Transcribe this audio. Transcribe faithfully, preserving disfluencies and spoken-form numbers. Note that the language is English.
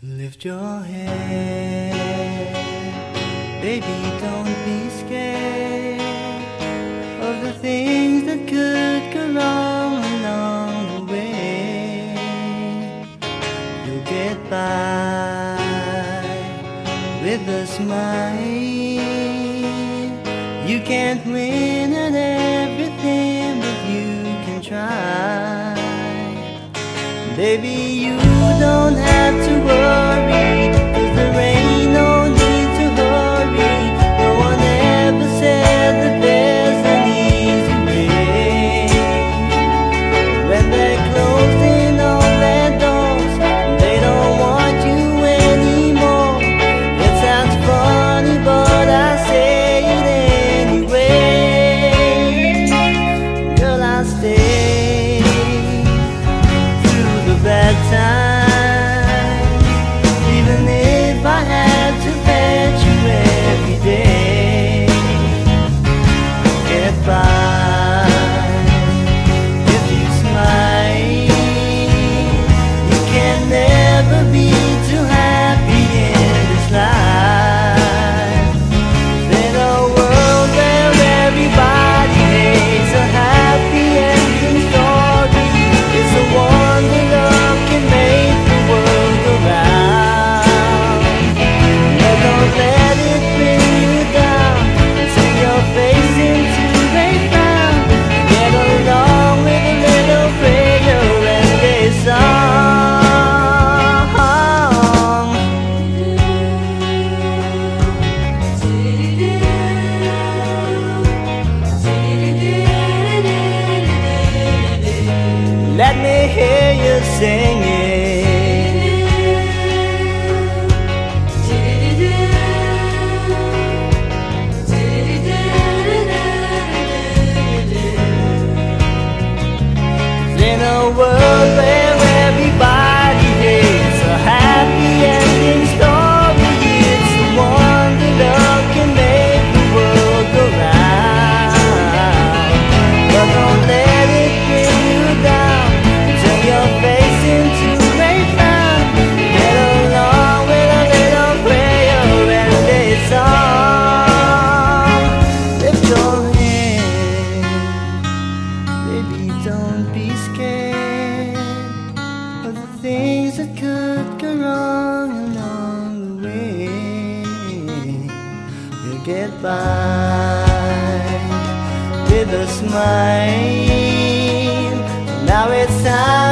Lift your head, baby, don't be scared of the things that could go wrong along the way. You'll get by with a smile. You can't win at everything, but you can try. Baby, you don't have to worry, 'cause there ain't no need to hurry. No one ever said that there's an easy way. When they're closing all their doors, they don't want you anymore. It sounds funny, but I say it anyway. Girl, I'll stay that time, even if I had to fetch you every day. Get by if you smile. You can never be too happy in this life. In a world where everybody makes a happy ending story, it's a wonder singing. In a world where everybody hates a happy ending story, it's the one that love can make the world go round. But don't let it bring you down. Turn your face that could go wrong along the way. You'll get by with a smile. Now it's time.